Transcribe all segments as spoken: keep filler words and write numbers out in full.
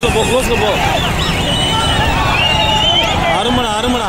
Close the ball. Arumana, Arumana.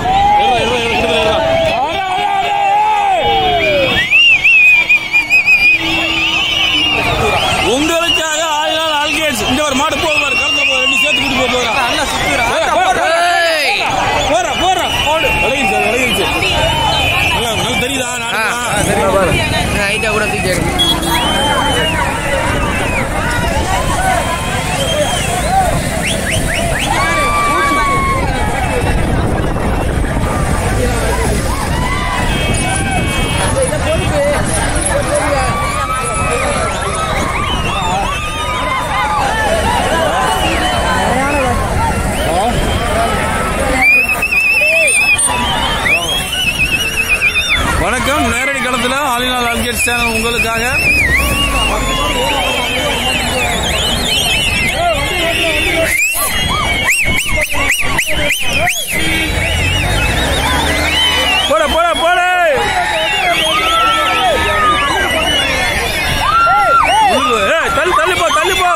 நேரடி களத்தில் ஆலினால் ஆல்கேட்ஸ் channel உங்களுக்காக போட போட போட தள்ளி தள்ளி போ தள்ளி போ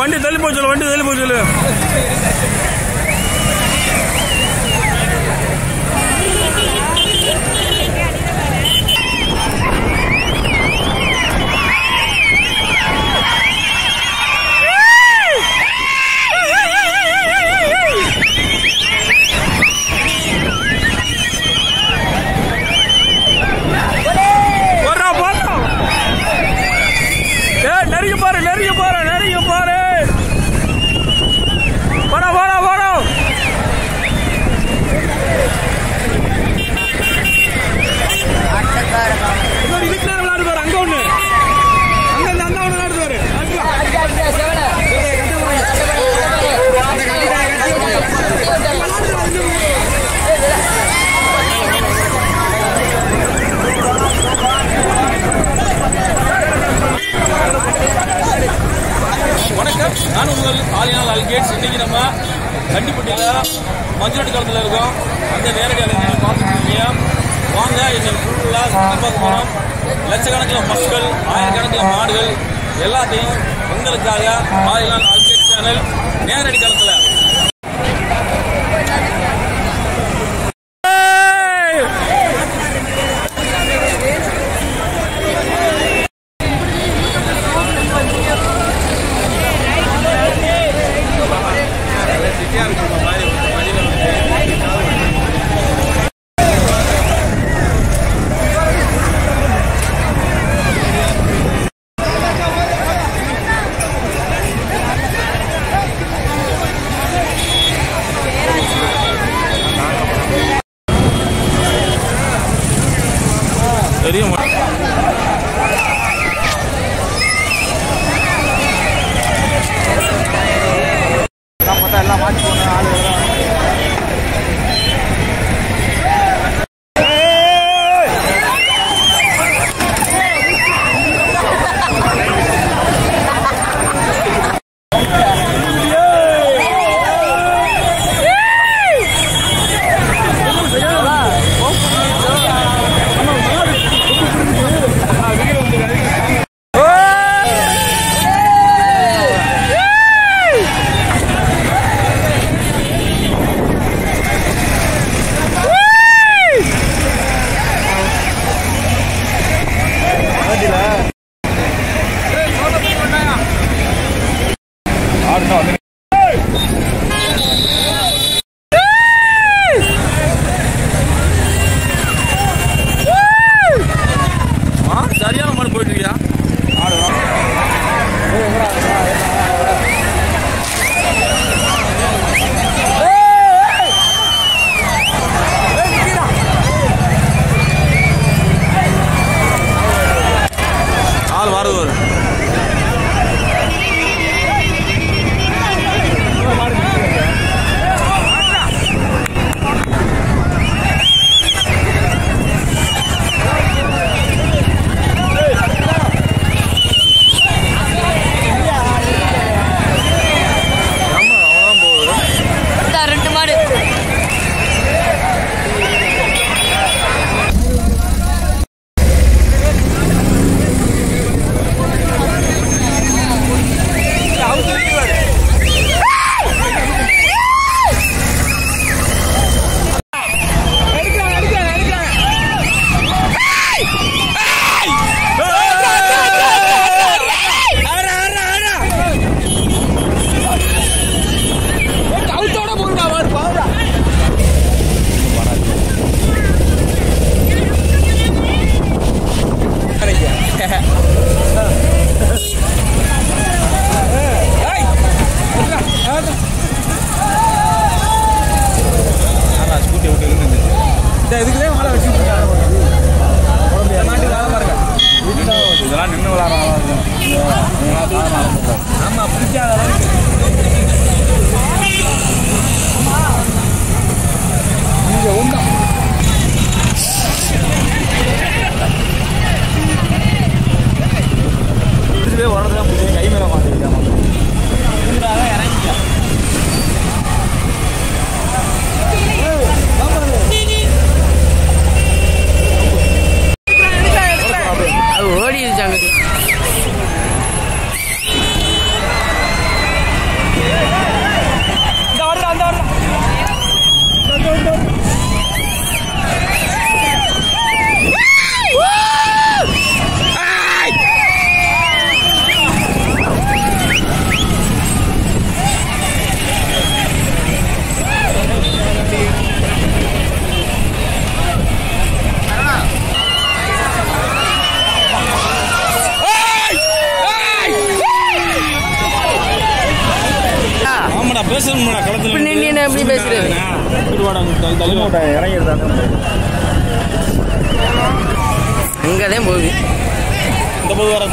வண்டி தள்ளி போச்சு வண்டி தள்ளி போச்சு நான் உங்கள் ஆலினால் ஆல்கேட்ஸ். இன்னைக்கு நம்ம கண்டிப்பட்டியில் மஞ்சள் காலத்தில் இருக்கோம். அந்த நேரடியாக நீங்கள் பார்த்துருக்கீங்க. வாங்க, இந்த ஃபுல்லாக சுற்றி போகிறோம். லட்சக்கணக்கில் மக்கள், ஆயிரக்கணக்கில் மாடுகள் எல்லாத்தையும் உங்களுக்காக ஆலினால் ஆல்கேட்ஸ் சேனல் நேரடி காலத்தில் சரியான மாதிரி போயிட்டு இருக்கியா? இங்கதான் போகுது இந்த போது வர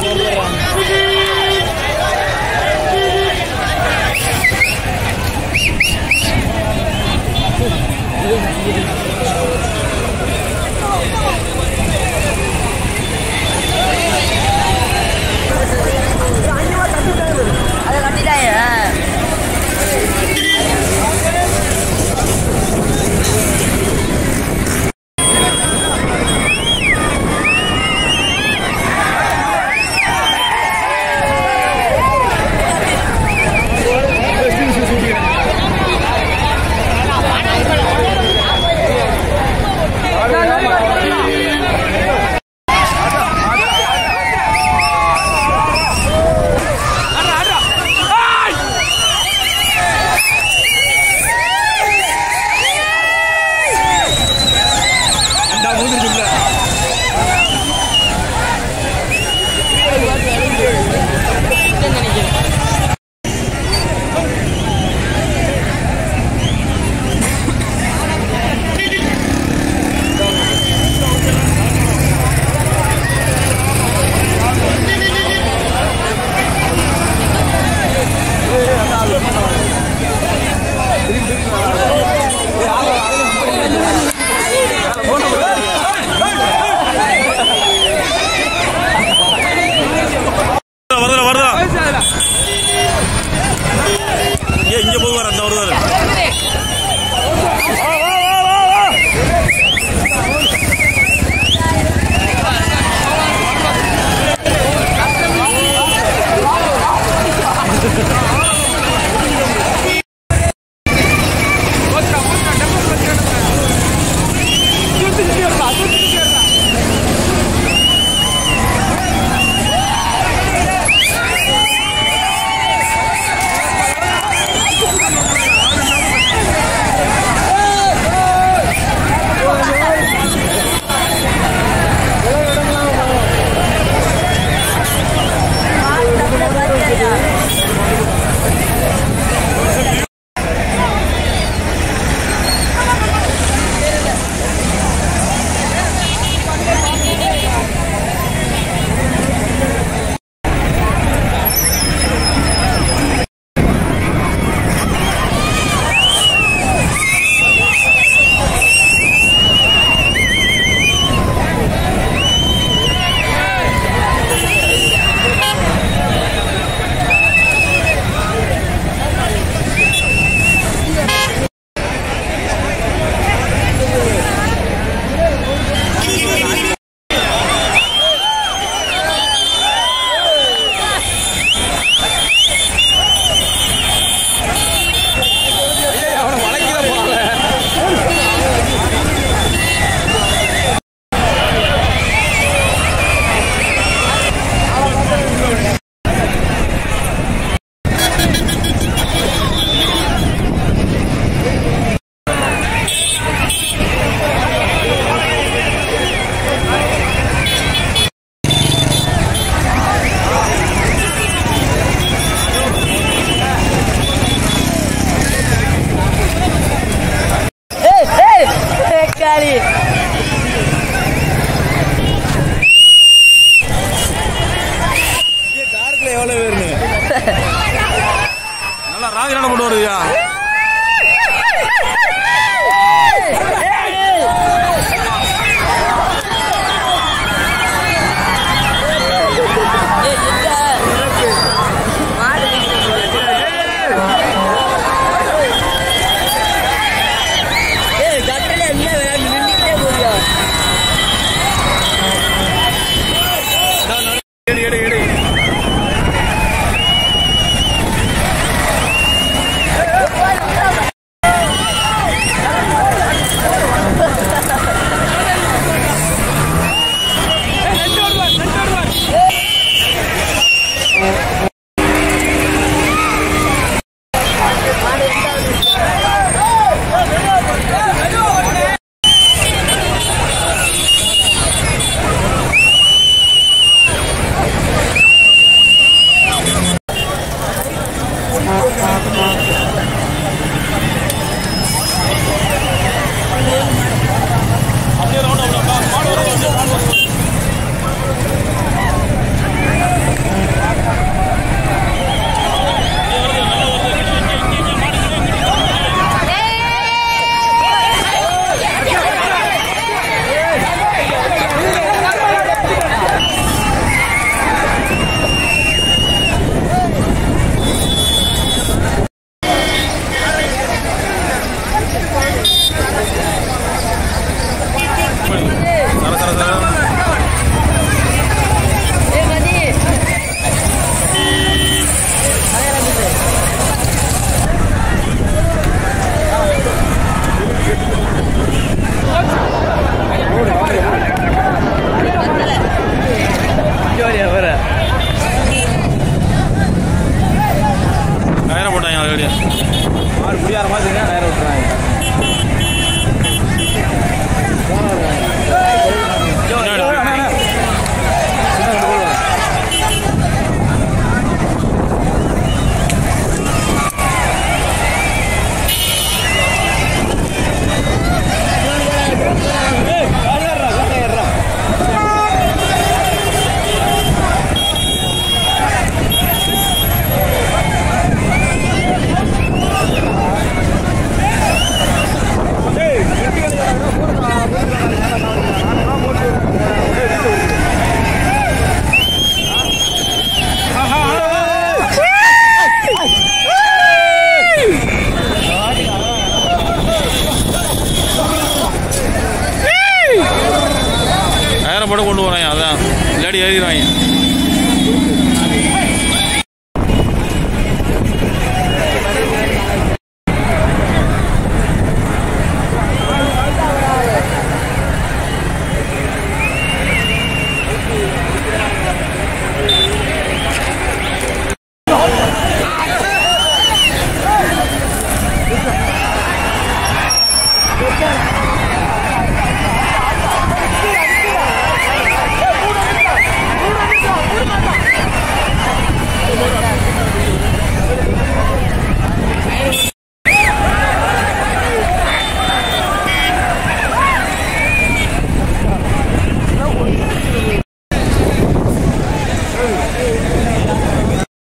Dark le vale verme. ராஜினாமா கொண்டு வருவியா?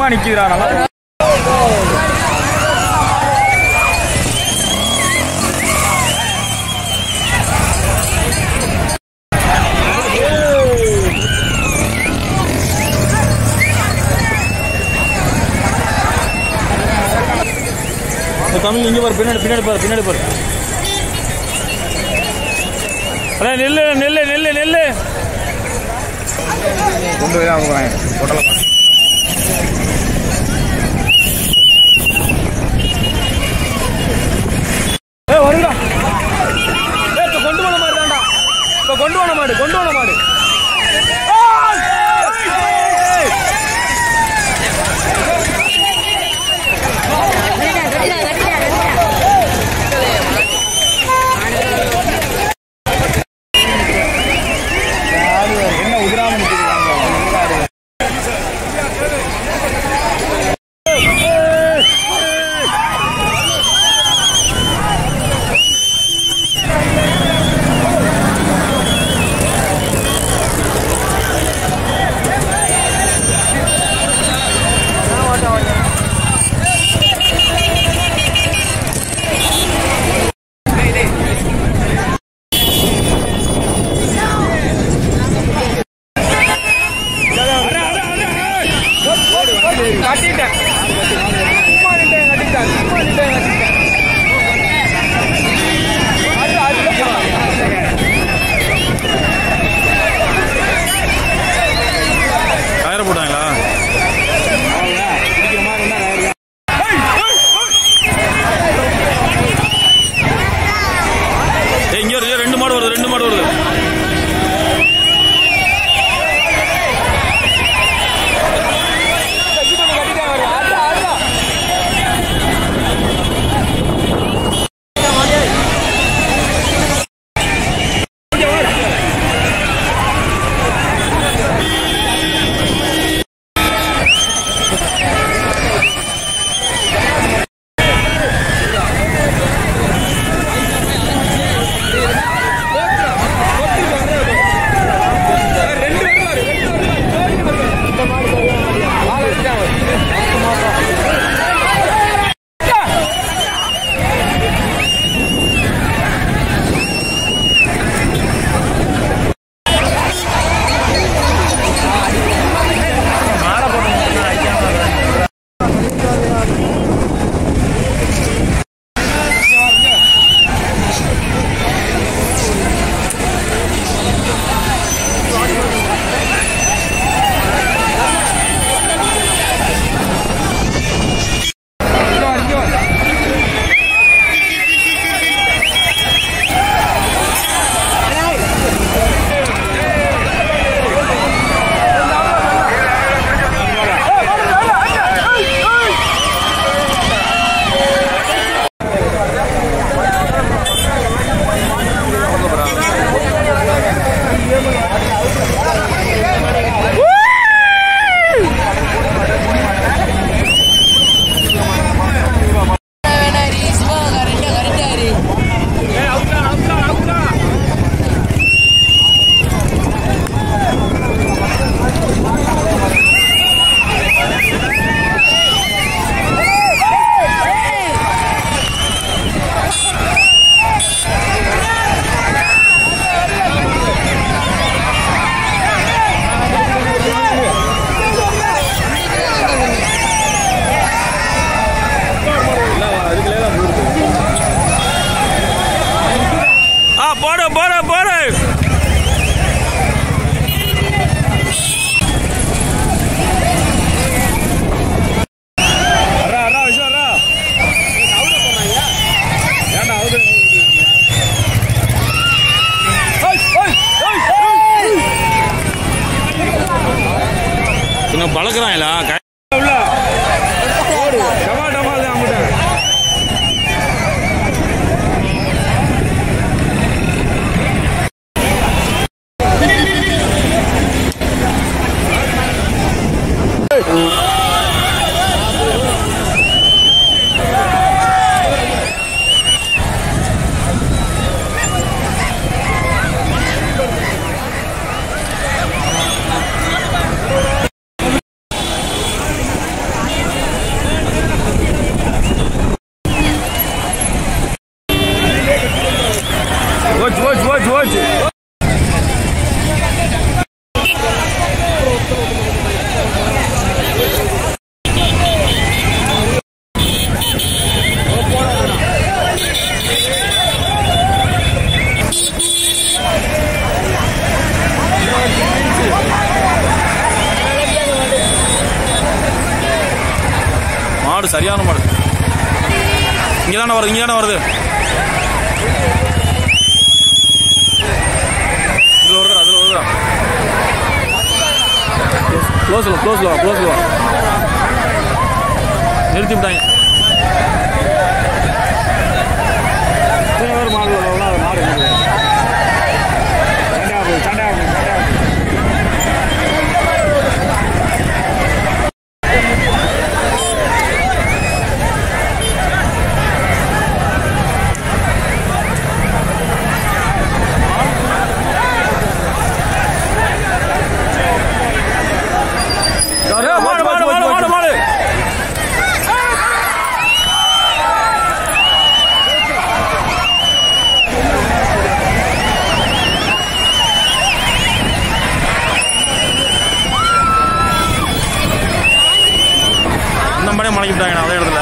சும்மா நிக்கிறா நல்லா தமிழ் இங்க பாரு பின்னாடி பின்னாடி பாரு பின்னாடி பாரு அண்ணா நில்லு நில்லு நில்லு நில்லு கொண்டு போய் அவங்க போட்டல பாரு ஏய் வருடா ஏய் கொண்டு போன மாதிரி தான்டா இப்ப கொண்டு போன மாடு கொண்டு போன மாடு பழக்கிறாங்களா மாடு சரியான மாடு. இங்க தான வருது இங்க தான வருது. இதுல வருதுடா அதுல வருதுடா. க்ளோஸ்ல க்ளோஸ்ல க்ளோஸ்ல. நிறுத்தி விட்டாங்க. வேற மாடு வரல மாடு. சண்டை சண்டை சண்டை. மலைக்கிட்டாங்க அதே இடத்துல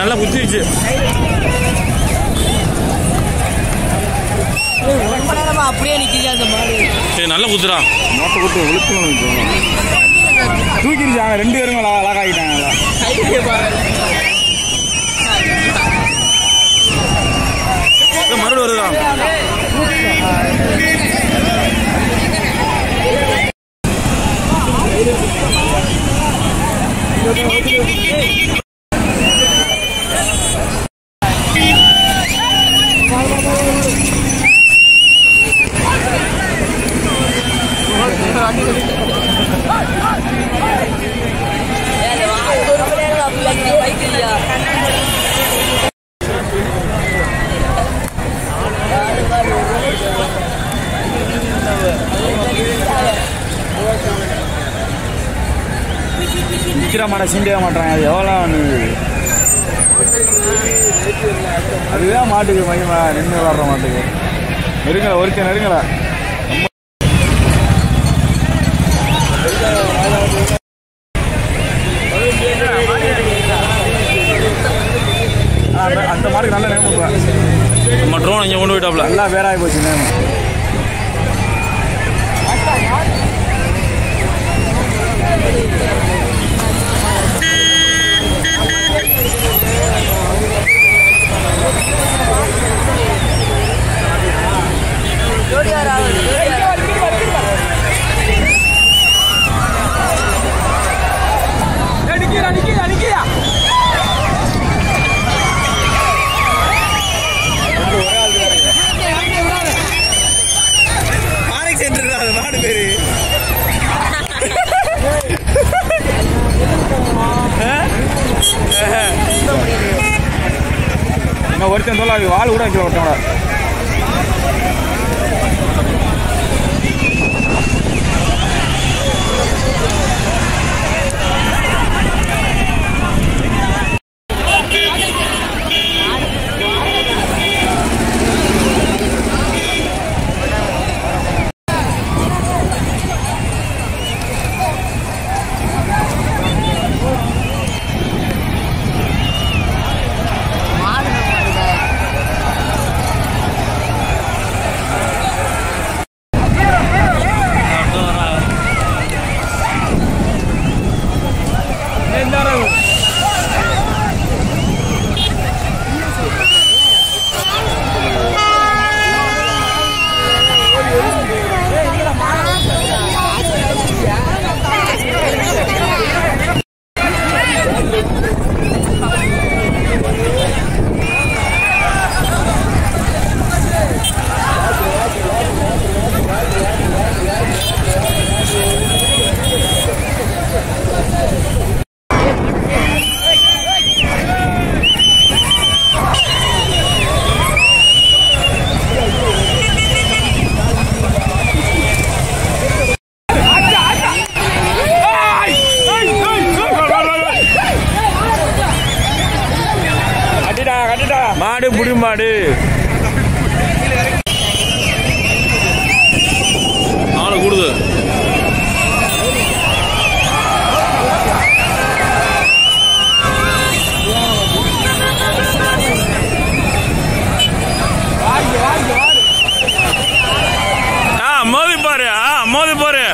நல்லா குத்திச்சு அப்படியே நிக்கிது அந்த மாடு. சரி நல்லா குத்துறா மாட்டு குத்து விழுத்துணும் தூக்கிடுச்சாங்க ரெண்டு பேரும் அழகாகிட்டாங்களா மறுபடியும் வருதான். சீக்கிரம் மாட சீண்டிக்க மாட்டாங்க. அது எவ்வளோ அதுதான் மாட்டுக்கு மகிமா நின்று விளாட்ற மாட்டுக்கு. நெருங்கலை ஒருத்த நெருங்கலை அந்த மாட்டுக்கு நல்லா நேம் பண்ணுறேன். நம்ம ட்ரோன் இங்கே கொண்டு போயிட்டாப்ல நல்லா பேராகி போச்சு நேம். ஒருத்தன் சொல்ல வாழ் கூட வைக்கல ஒருத்தோட மாடு புடி மாடு நாலு கூடுது மோதி பாரு மோதி பாரு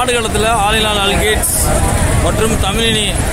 ஆடுகளத்தில் ஆளில்லா நாலு கேட்ஸ் மற்றும் தமிழினி